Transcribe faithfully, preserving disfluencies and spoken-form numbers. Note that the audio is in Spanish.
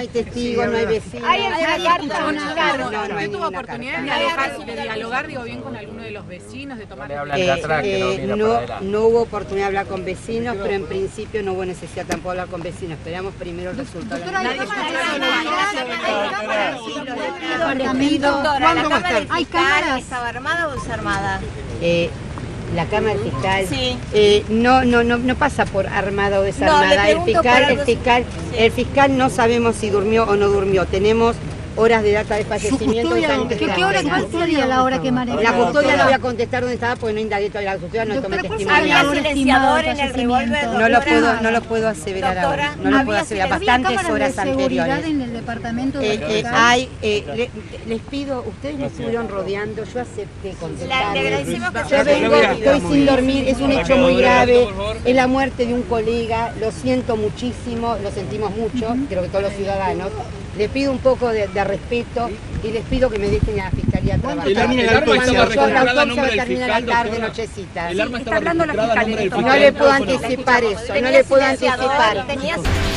hay testigos, sí, no hay vecinos. Hay una carta. ¿Usted tuvo oportunidad de, alejar, de dialogar, digo, bien con alguno de los vecinos, de tomar no eh, atrás, eh, no, no, no hubo oportunidad de hablar con vecinos, pero en principio no hubo necesidad tampoco de hablar con vecinos. Esperamos primero el resultado. ¿Cuándo va a estar? ¿Hay cámaras? ¿Estaba armada o desarmada? Eh... La Cámara del Fiscal sí. eh, no, no, no, no pasa por armada o desarmada. No, el fiscal, el, fiscal, sí. el fiscal no sabemos si durmió o no durmió. Tenemos horas de data de fallecimiento. ¿Su custodia? ¿Qué, ¿Qué hora custodia la hora que maneja? La custodia no voy a contestar dónde estaba porque no indagué todavía la custodia, no tomé testimonio. ¿Había silenciador en el revólver, doctora? No lo puedo, no lo puedo aseverar ahora. No lo puedo aseverar. Bastantes horas anteriores. En el departamento de eh, eh, hay, eh, le, les pido, ustedes me estuvieron rodeando, yo acepté contestar. Yo vengo, estoy sin dormir, es un hecho muy grave, es la muerte de un colega, lo siento muchísimo, lo sentimos mucho, creo que todos los ciudadanos. Les pido un poco de, de respeto y les pido que me dejen a la Fiscalía a trabajar. El arma estaba registrada a nombre del fiscal, doctora. El arma estaba registrada a nombre del fiscal. No le puedo anticipar eso, no le puedo anticipar.